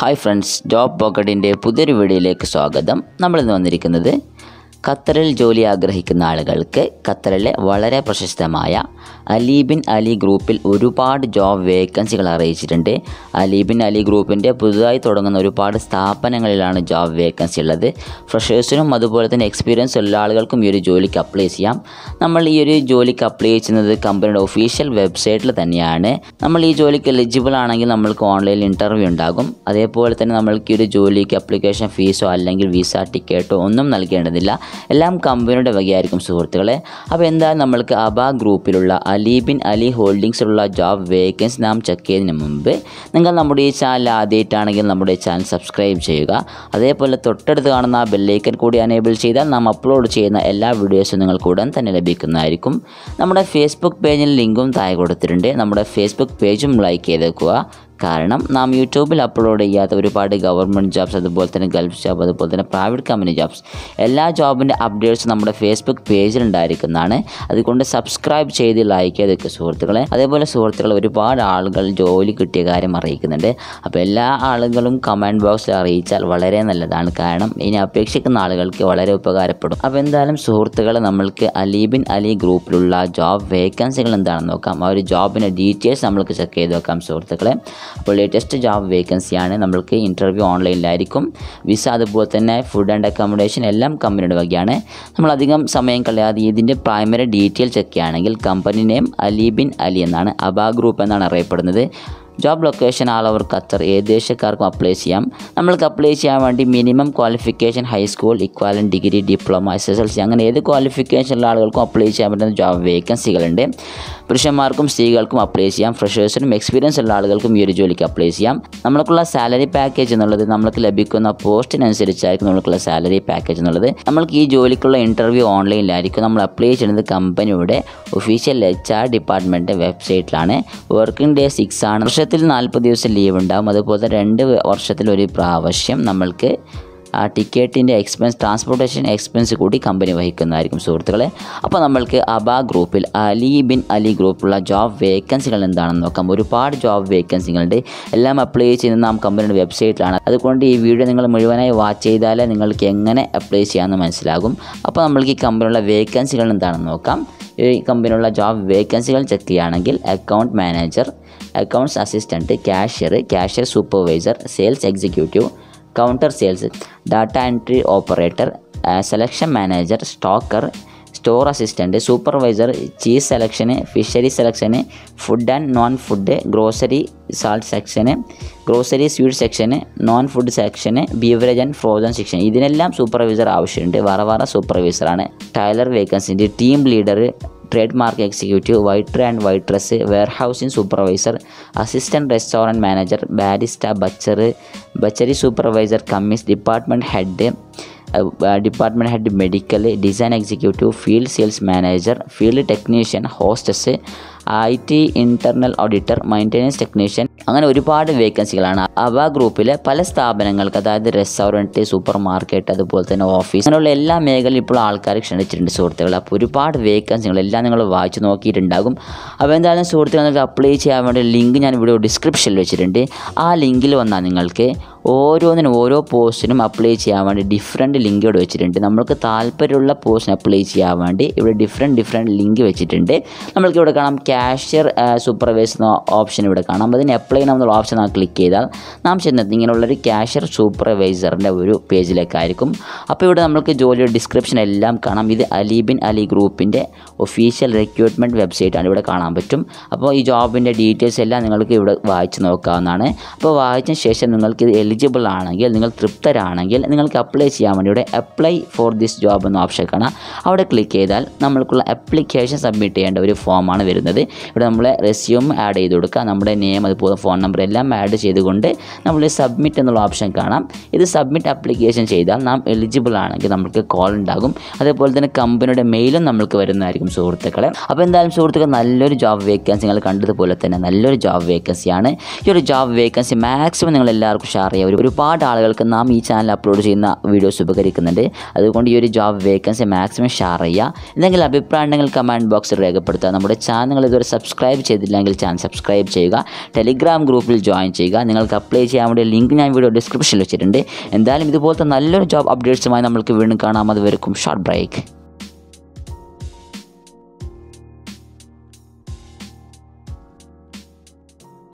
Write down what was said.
Hi friends, job പോക്കറ്റിൻ്റെ പുതിയൊരു വീഡിയോയിലേക്ക് സ്വാഗതം. നമ്മളിന്ന് വന്നിരിക്കുന്നത് ഖത്തറിൽ ജോലി ആഗ്രഹിക്കുന്ന ആളുകൾക്ക് ഖത്തറിലെ വളരെ പ്രശസ്തമായ അലി ബിൻ അലി ഗ്രൂപ്പിൽ ഒരുപാട് ജോബ് വേക്കൻസികൾ അറിയിച്ചിട്ടുണ്ട്. അലി ബിൻ അലി ഗ്രൂപ്പിൻ്റെ പുതുതായി തുടങ്ങുന്ന ഒരുപാട് സ്ഥാപനങ്ങളിലാണ് ജോബ് വേക്കൻസി ഉള്ളത്. ഫ്രഷേഴ്സിനും അതുപോലെ തന്നെ എക്സ്പീരിയൻസ് ഉള്ള ആളുകൾക്കും ഈ ഒരു ജോലിക്ക് അപ്ലൈ ചെയ്യാം. നമ്മൾ ഈ ഒരു ജോലിക്ക് അപ്ലൈ ചെയ്യുന്നത് കമ്പനിയുടെ ഒഫീഷ്യൽ വെബ്സൈറ്റിൽ തന്നെയാണ്. നമ്മൾ ഈ ജോലിക്ക് എലിജിബിൾ ആണെങ്കിൽ നമ്മൾക്ക് ഓൺലൈനിൽ ഇൻ്റർവ്യൂ ഉണ്ടാകും. അതേപോലെ തന്നെ നമ്മൾക്ക് ഈ ഒരു ജോലിക്ക് അപ്ലിക്കേഷൻ ഫീസോ അല്ലെങ്കിൽ വിസ ടിക്കറ്റോ ഒന്നും നൽകേണ്ടതില്ല. എല്ലാം കമ്പനിയുടെ വകയായിരിക്കും സുഹൃത്തുക്കളെ. അപ്പോൾ എന്തായാലും നമ്മൾക്ക് ABA ഗ്രൂപ്പിലുള്ള അലി ബിൻ അലി ഹോൾഡിങ്സിലുള്ള ജോബ് വേക്കൻസി നാം ചെക്ക് ചെയ്തതിന് മുമ്പ് നിങ്ങൾ നമ്മുടെ ഈ ചാനൽ ആദ്യമായിട്ടാണെങ്കിൽ നമ്മുടെ ചാനൽ സബ്സ്ക്രൈബ് ചെയ്യുക. അതേപോലെ തൊട്ടടുത്ത് കാണുന്ന ആ ബെല്ലൈക്കൻ കൂടി എനേബിൾ ചെയ്താൽ നാം അപ്ലോഡ് ചെയ്യുന്ന എല്ലാ വീഡിയോസും നിങ്ങൾക്ക് ഉടൻ തന്നെ ലഭിക്കുന്നതായിരിക്കും. നമ്മുടെ ഫേസ്ബുക്ക് പേജിൽ ലിങ്കും താഴെ കൊടുത്തിട്ടുണ്ട്. നമ്മുടെ ഫേസ്ബുക്ക് പേജും ലൈക്ക് ചെയ്തേക്കുക. കാരണം നാം യൂട്യൂബിൽ അപ്ലോഡ് ചെയ്യാത്ത ഒരുപാട് ഗവൺമെൻറ് ജോബ്സ്, അതുപോലെ തന്നെ ഗൾഫ് ജോബ്, അതുപോലെ തന്നെ പ്രൈവറ്റ് കമ്പനി ജോബ്സ്, എല്ലാ ജോബിൻ്റെ അപ്ഡേറ്റ്സ് നമ്മുടെ ഫേസ്ബുക്ക് പേജിലുണ്ടായിരിക്കുന്നതാണ്. അതുകൊണ്ട് സബ്സ്ക്രൈബ് ചെയ്ത് ലൈക്ക് ചെയ്തൊക്കെ സുഹൃത്തുക്കളെ. അതേപോലെ സുഹൃത്തുക്കളെ, ഒരുപാട് ആളുകൾ ജോലി കിട്ടിയ കാര്യം അറിയിക്കുന്നുണ്ട്. അപ്പോൾ എല്ലാ ആളുകളും കമൻറ്റ് ബോക്സിൽ അറിയിച്ചാൽ വളരെ നല്ലതാണ്. കാരണം ഇനി അപേക്ഷിക്കുന്ന ആളുകൾക്ക് വളരെ ഉപകാരപ്പെടും. അപ്പോൾ എന്തായാലും സുഹൃത്തുക്കളെ, നമ്മൾക്ക് അലി ബിൻ അലി ഗ്രൂപ്പിലുള്ള ജോബ് വേക്കൻസികൾ എന്താണെന്ന് നോക്കാം. ആ ഒരു ജോബിൻ്റെ ഡീറ്റെയിൽസ് നമ്മൾക്ക് ചെക്ക് ചെയ്ത് നോക്കാം സുഹൃത്തുക്കളെ. അപ്പോൾ ലേറ്റസ്റ്റ് ജോബ് വേക്കൻസിയാണ്. നമ്മൾക്ക് ഇൻ്റർവ്യൂ ഓൺലൈനിലായിരിക്കും. വിസ അതുപോലെ തന്നെ ഫുഡ് ആൻഡ് അക്കോമഡേഷൻ എല്ലാം കമ്പനിയുടെ വകയാണ്. നമ്മളധികം സമയം കളയാതെ ഇതിൻ്റെ പ്രൈമറി ഡീറ്റെയിൽ ചെക്ക് ചെയ്യുകയാണെങ്കിൽ company name Ali Bin Ali എന്നാണ്. ABA ഗ്രൂപ്പ് എന്നാണ് അറിയപ്പെടുന്നത്. Job location all over Qatar. ഏകദേശക്കാർക്കും അപ്ലൈ ചെയ്യാം. നമ്മൾക്ക് അപ്ലൈ ചെയ്യാൻ വേണ്ടി minimum qualification high school equivalent degree, diploma, SSLC അങ്ങനെ ഏത് ക്വാളിഫിക്കേഷനുള്ള ആളുകൾക്കും അപ്ലൈ ചെയ്യാൻ പറ്റുന്ന ജോബ് വേക്കൻസികളുണ്ട്. പുരുഷന്മാർക്കും സ്ത്രീകൾക്കും അപ്ലൈ ചെയ്യാം. ഫ്രഷേഴ്സിനും എക്സ്പീരിയൻസ് ഉള്ള ആളുകൾക്കും ഈ ഒരു ജോലിക്ക് അപ്ലൈ ചെയ്യാം. നമ്മൾക്കുള്ള സാലറി പാക്കേജ് എന്നുള്ളത് നമ്മൾക്ക് ലഭിക്കുന്ന പോസ്റ്റിനനുസരിച്ചായിരിക്കും നമ്മൾക്കുള്ള സാലറി പാക്കേജ് എന്നുള്ളത്. നമ്മൾക്ക് ഈ ജോലിക്കുള്ള ഇൻ്റർവ്യൂ ഓൺലൈനിലായിരിക്കും. നമ്മൾ അപ്ലൈ ചെയ്യുന്നത് കമ്പനിയുടെ ഒഫീഷ്യൽ HR ഡിപ്പാർട്ട്മെൻറ്റ് വെബ്സൈറ്റിലാണ്. വർക്കിംഗ് ഡേ 6 ആണ്. വർഷത്തിൽ 40 ദിവസം ലീവ് ഉണ്ടാകും. അതുപോലെ 2 വർഷത്തിലൊരു പ്രാവശ്യം നമ്മൾക്ക് ആ ടിക്കറ്റിൻ്റെ എക്സ്പെൻസ്, ട്രാൻസ്പോർട്ടേഷൻ എക്സ്പെൻസ് കൂടി കമ്പനി വഹിക്കുന്നതായിരിക്കും സുഹൃത്തുക്കളെ. അപ്പോൾ നമ്മൾക്ക് ABA ഗ്രൂപ്പിൽ അലി ബിൻ അലി ഗ്രൂപ്പിലുള്ള ജോബ് വേക്കൻസികൾ എന്താണെന്ന് നോക്കാം. ഒരുപാട് ജോബ് വേക്കൻസികളുണ്ട്. എല്ലാം അപ്ലൈ ചെയ്യുന്നത് നാം കമ്പനിയുടെ വെബ്സൈറ്റിലാണ്. അതുകൊണ്ട് ഈ വീഡിയോ നിങ്ങൾ മുഴുവനായി വാച്ച് ചെയ്താലേ നിങ്ങൾക്ക് എങ്ങനെ അപ്ലൈ ചെയ്യാമെന്ന് മനസ്സിലാകും. അപ്പോൾ നമ്മൾക്ക് ഈ കമ്പനിയുള്ള വേക്കൻസികൾ എന്താണെന്ന് നോക്കാം. ഈ കമ്പനിയുള്ള ജോബ് വേക്കൻസികൾ ചെക്ക് ചെയ്യുകയാണെങ്കിൽ account manager, accounts assistant, cashier, cashier supervisor, sales executive, counter sales, data entry operator, selection manager, stocker, store assistant, supervisor, cheese selection, fishery selection, food and non food, grocery salt section, grocery sweet section, non food section, beverage and frozen section, ഇതിനെല്ലാം supervisor ആവശ്യമുണ്ട്. വേറെ സൂപ്പർവൈസറാണ്. Tailor വേക്കൻസിൻ്റെ team leader, trade mark executive, waiter and waitress, warehousing supervisor, assistant restaurant manager, barista, butcher, butchery supervisor, commis, department head, medical, design executive, field sales manager, field technician, hostess, IT, internal auditor, maintenance technician, അങ്ങനെ ഒരുപാട് വേക്കൻസികളാണ്. ABA ഗ്രൂപ്പിലെ പല സ്ഥാപനങ്ങൾക്ക്, അതായത് restaurant, super market, അതുപോലെ തന്നെ office, അങ്ങനെയുള്ള എല്ലാ മേഖലയിലും ഇപ്പോൾ ആൾക്കാർ ക്ഷണിച്ചിട്ടുണ്ട് സുഹൃത്തുക്കൾ. അപ്പോൾ ഒരുപാട് വേക്കൻസികൾ എല്ലാം നിങ്ങൾ വായിച്ച് നോക്കിയിട്ടുണ്ടാകും. അപ്പോൾ എന്തായാലും സുഹൃത്തുക്കൾ, നിങ്ങൾക്ക് അപ്ലൈ ചെയ്യാൻ വേണ്ടി ലിങ്ക് ഞാൻ ഇവിടെ ഡിസ്ക്രിപ്ഷനിൽ വെച്ചിട്ടുണ്ട്. ആ ലിങ്കിൽ വന്നാൽ നിങ്ങൾക്ക് ഓരോന്നിനും, ഓരോ പോസ്റ്റിനും അപ്ലൈ ചെയ്യാൻ വേണ്ടി ഡിഫറെൻറ്റ് ലിങ്ക് ഇവിടെ വെച്ചിട്ടുണ്ട്. നമ്മൾക്ക് താല്പര്യമുള്ള പോസ്റ്റിന് അപ്ലൈ ചെയ്യാൻ വേണ്ടി ഇവിടെ ഡിഫറെൻറ്റ് ലിങ്ക് വെച്ചിട്ടുണ്ട്. നമ്മൾക്ക് ഇവിടെ കാണാം ക്യാഷ്യർ സൂപ്പർവൈസർ എന്ന ഓപ്ഷൻ ഇവിടെ കാണാം. അതിന് അപ്ലൈ ചെയ്യാമെന്നുള്ള ഓപ്ഷൻ നാം ക്ലിക്ക് ചെയ്താൽ നാം ചെന്നെത്തി ഇങ്ങനെയുള്ളൊരു ക്യാഷ്യർ സൂപ്പർവൈസറിൻ്റെ ഒരു പേജിലേക്കായിരിക്കും. അപ്പോൾ ഇവിടെ നമ്മൾക്ക് ജോലിയുടെ ഡിസ്ക്രിപ്ഷൻ എല്ലാം കാണാം. ഇത് അലി ബിൻ അലി ഗ്രൂപ്പിൻ്റെ ഒഫീഷ്യൽ റിക്രൂട്ട്മെൻറ്റ് വെബ്സൈറ്റാണ്. ഇവിടെ കാണാൻ പറ്റും. അപ്പോൾ ഈ ജോബിൻ്റെ ഡീറ്റെയിൽസ് എല്ലാം നിങ്ങൾക്ക് ഇവിടെ വായിച്ച് നോക്കാവുന്നതാണ്. അപ്പോൾ വായിച്ച ശേഷം നിങ്ങൾക്ക് ഇത് എലിജിബിൾ ആണെങ്കിൽ, നിങ്ങൾ തൃപ്തരാണെങ്കിൽ നിങ്ങൾക്ക് അപ്ലൈ ചെയ്യാൻ വേണ്ടി ഇവിടെ അപ്ലൈ ഫോർ ദിസ് ജോബ് എന്ന ഓപ്ഷൻ കാണാം. അവിടെ ക്ലിക്ക് ചെയ്താൽ നമ്മൾക്കുള്ള അപ്ലിക്കേഷൻ സബ്മിറ്റ് ചെയ്യേണ്ട ഒരു ഫോമാണ് വരുന്നത്. ഇവിടെ നമ്മളെ റെസ്യൂം ആഡ് ചെയ്ത് കൊടുക്കുക, നമ്മുടെ നെയിം, അതുപോലെ ഫോൺ നമ്പർ എല്ലാം ആഡ് ചെയ്തുകൊണ്ട് നമ്മൾ സബ്മിറ്റ് എന്നുള്ള ഓപ്ഷൻ കാണാം. ഇത് സബ്മിറ്റ് അപ്ലിക്കേഷൻ ചെയ്താൽ നാം എലിജിബിൾ ആണെങ്കിൽ നമുക്ക് കോൾ ഉണ്ടാകും. അതേപോലെ തന്നെ കമ്പനിയുടെ മെയിലും നമ്മൾക്ക് വരുന്നതായിരിക്കും സുഹൃത്തുക്കളെ. അപ്പോൾ എന്തായാലും സുഹൃത്തുക്കൾ, നല്ലൊരു ജോബ് വേക്കൻസി, നിങ്ങൾ കണ്ടതുപോലെ തന്നെ നല്ലൊരു ജോബ് വേക്കൻസിയാണ്. ഈ ഒരു ജോബ് വേക്കൻസി മാക്സിമം നിങ്ങൾ എല്ലാവർക്കും ഷെയർ ആയ ഒരുപാട് ആളുകൾക്ക് നാം ഈ ചാനൽ അപ്ലോഡ് ചെയ്യുന്ന വീഡിയോസ് ഉപകരിക്കുന്നുണ്ട്. അതുകൊണ്ട് ഈ ഒരു ജോബ് വേക്കൻസി മാക്സിമം ഷെയർ ചെയ്യുക. എന്തെങ്കിലും അഭിപ്രായം ഉണ്ടെങ്കിൽ കമൻറ്റ് ബോക്സിൽ രേഖപ്പെടുത്തുക. നമ്മുടെ ചാനൽ ഇതുവരെ സബ്സ്ക്രൈബ് ചെയ്തില്ലെങ്കിൽ ചാനൽ സബ്സ്ക്രൈബ് ചെയ്യുക. ടെലിഗ്രാം ഗ്രൂപ്പിൽ ജോയിൻ ചെയ്യുക. നിങ്ങൾക്ക് അപ്ലൈ ചെയ്യാൻ വേണ്ടി ലിങ്ക് ഞാൻ വീഡിയോ ഡിസ്ക്രിപ്ഷനിൽ വെച്ചിട്ടുണ്ട്. എന്തായാലും ഇതുപോലത്തെ നല്ലൊരു ജോബ് അപ്ഡേറ്റ്സുമായി നമ്മൾക്ക് വീണ്ടും കാണാം. അതുവരെക്കും ഷോർട്ട് ബ്രേക്ക്.